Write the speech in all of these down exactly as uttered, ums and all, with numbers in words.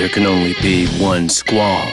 There can only be one Squall.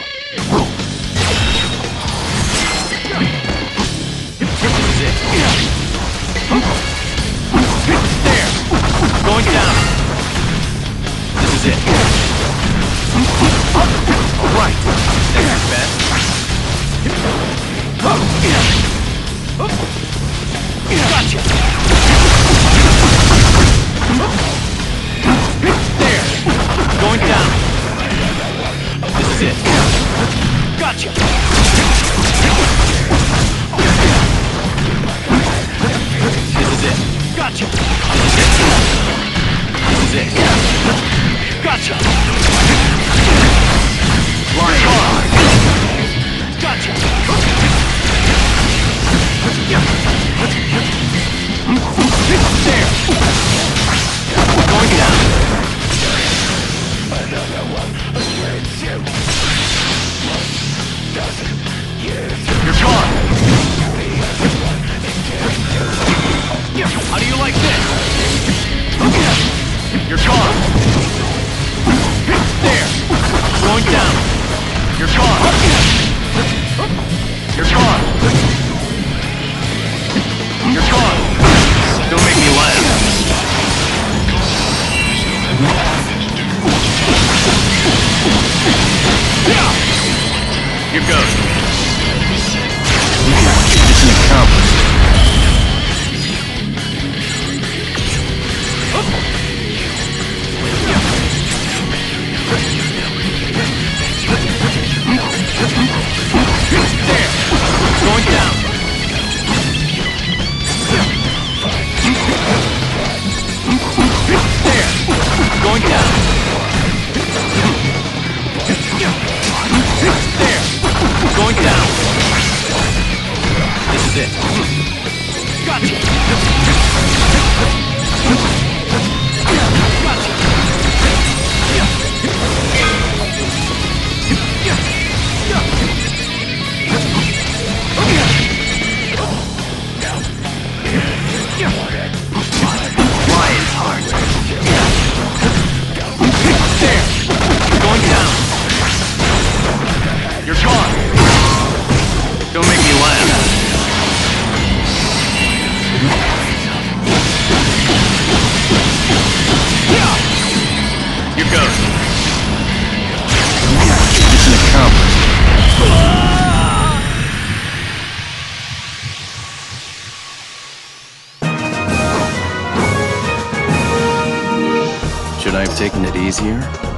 Should I have taken it easier?